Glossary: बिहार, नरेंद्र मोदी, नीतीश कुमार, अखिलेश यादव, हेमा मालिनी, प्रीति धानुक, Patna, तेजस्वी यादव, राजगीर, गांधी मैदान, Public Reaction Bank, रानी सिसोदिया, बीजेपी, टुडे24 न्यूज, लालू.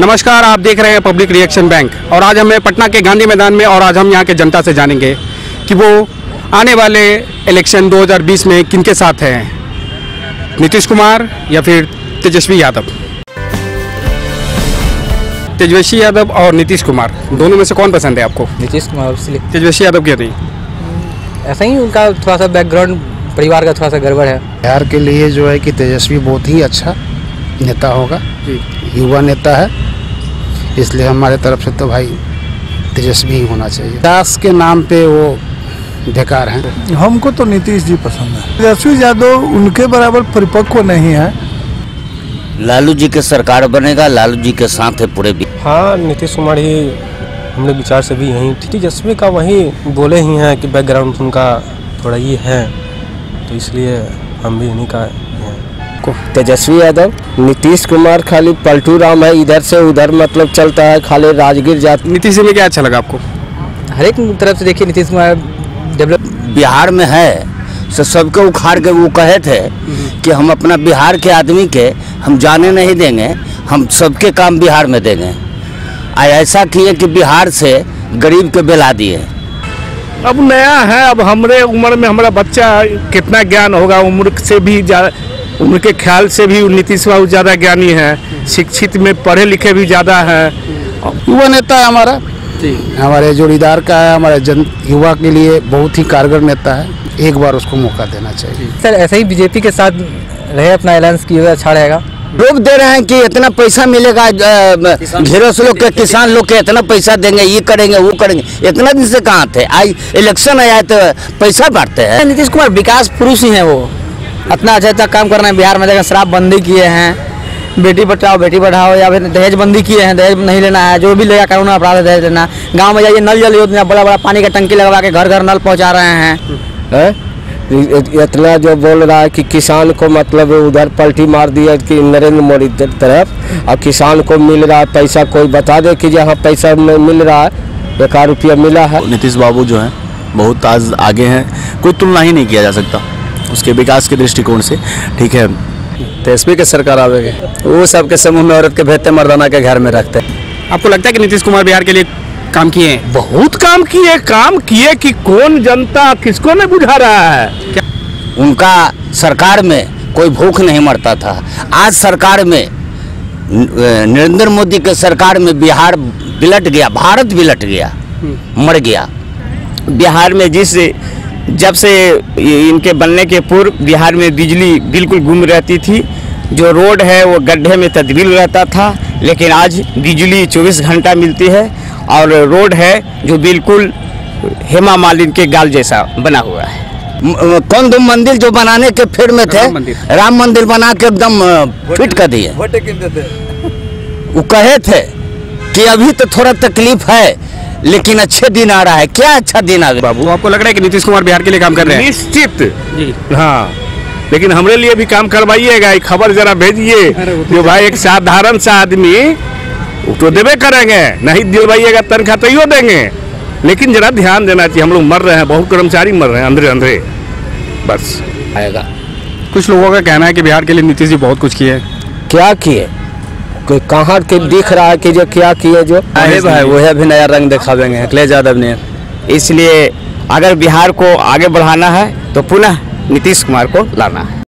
नमस्कार, आप देख रहे हैं पब्लिक रिएक्शन बैंक। और आज हमें पटना के गांधी मैदान में और आज हम यहाँ के जनता से जानेंगे कि वो आने वाले इलेक्शन 2020 में किनके साथ हैं, नीतीश कुमार या फिर तेजस्वी यादव। तेजस्वी यादव और नीतीश कुमार दोनों में से कौन पसंद है आपको? नीतीश कुमार। तेजस्वी यादव क्यों नहीं? ऐसा ही उनका थोड़ा सा बैकग्राउंड परिवार का थोड़ा सा गड़बड़ है। बिहार के लिए जो है कि तेजस्वी बहुत ही अच्छा नेता होगा, युवा नेता है, इसलिए हमारे तरफ से तो भाई तेजस्वी ही होना चाहिए। दास के नाम पे वो बेकार हैं। हमको तो नीतीश जी पसंद है। तेजस्वी यादव उनके बराबर परिपक्व नहीं है। लालू जी के सरकार बनेगा, लालू जी के साथ है पूरे। हाँ, नीतीश कुमार ही हमने विचार से भी यहीं। तेजस्वी का वही बोले ही हैं कि बैकग्राउंड उनका थोड़ा ही है, तो इसलिए हम भी इन्हीं का। तेजस्वी यादव। नीतीश कुमार खाली पलटू राम है, इधर से उधर मतलब चलता है, खाली राजगीर जाता। नीतीश में क्या अच्छा लगा आपको? हर एक तरफ से देखिए नीतीश कुमार डेवलप बिहार में है, सबको उखाड़ के वो कहे थे कि हम अपना बिहार के आदमी के हम जाने नहीं देंगे, हम सबके काम बिहार में देंगे। ऐसा किए कि बिहार से गरीब के बेला दिए। अब नया है, अब हमारे उम्र में हमारा बच्चा कितना ज्ञान होगा, उम्र से भी उनके ख्याल से भी नीतीश बाबू ज़्यादा ज्ञानी हैं, शिक्षित में पढ़े लिखे भी ज़्यादा हैं। युवा नेता है हमारा, हमारे जोड़ीदार का है, हमारे जन युवा के लिए बहुत ही कारगर नेता है। एक बार उसको मौका देना चाहिए। सर ऐसे ही बीजेपी के साथ रहे, अपना अलायंस किए हुए अच्छा रहेगा। लोग दे रहे हैं कि इतना पैसा मिलेगा, ढेरों लोग के किसान लोग के इतना पैसा देंगे, ये करेंगे वो करेंगे। इतना दिन से कहाँ थे? आज इलेक्शन आया तो पैसा बांटते हैं। नीतीश कुमार विकास पुरुष ही हैं, वो इतना अच्छा अच्छा काम करना है बिहार में। देखा शराब बंदी किए हैं, बेटी बचाओ या फिर दहेज बंदी किए हैं, दहेज नहीं लेना है, जो भी लेगा कानून अपराध है दहेज लेना। गांव में जाइए, नल जल योजना, बड़ा बड़ा पानी का टंकी लगवा के घर घर नल पहुंचा रहे हैं। इतना जो बोल रहा है कि किसान को मतलब उधर पलटी मार दिया कि नरेंद्र मोदी तरफ, और किसान को मिल रहा है पैसा। कोई बता दे कि यहाँ पैसा मिल रहा है, 1 रुपया मिला है। नीतीश बाबू जो है बहुत आज आगे हैं, कोई तुलना ही नहीं किया जा सकता उसके विकास के दृष्टिकोण से। ठीक है, तेजस्वी के सरकार आवेगी, वो सबके समूह में औरत के भेदते मर्दाना के घर में रखते हैं। आपको लगता है कि नीतीश कुमार बिहार के लिए काम किए हैं? बहुत काम किए कि कौन जनता किसको नहीं बुझा रहा है। क्या? उनका सरकार में कोई भूख नहीं मरता था। आज सरकार में नरेंद्र मोदी के सरकार में बिहार बिलट गया, भारत बिलट गया, मर गया। बिहार में जिस जब से इनके बनने के पूर्व बिहार में बिजली बिल्कुल गुम रहती थी, जो रोड है वो गड्ढे में तब्दील रहता था, लेकिन आज बिजली 24 घंटा मिलती है। और रोड है जो बिल्कुल हेमा मालिनी के गाल जैसा बना हुआ है। कौन दो मंदिर जो बनाने के फेर में थे, राम मंदिर बना के एकदम फिट कर दिए। वो कहे थे कि अभी तो थोड़ा तकलीफ है, लेकिन अच्छे दिन आ रहा है। क्या अच्छा दिन आ गया बाबू? आपको लग रहा है कि नीतीश कुमार बिहार के लिए काम कर रहे हैं? निश्चित हाँ, लेकिन हमारे लिए भी काम करवाइएगा। खबर जरा भेजिए जो भाई एक साधारण सा आदमी तो देवे करेंगे, नहीं दिलवाइएगा तनख्वाह तैयो देंगे, लेकिन जरा ध्यान देना चाहिए। हम लोग मर रहे हैं, बहुत कर्मचारी मर रहे हैं अंधेरे अंधेरे। बस आएगा। कुछ लोगों का कहना है कि बिहार के लिए नीतीश जी बहुत कुछ किए। क्या किए? कोई कहाँ के दिख रहा है कि जो क्या किए? जो अरे भाई वही अभी नया रंग दिखावेंगे अखिलेश यादव ने। इसलिए अगर बिहार को आगे बढ़ाना है तो पुनः नीतीश कुमार को लाना है।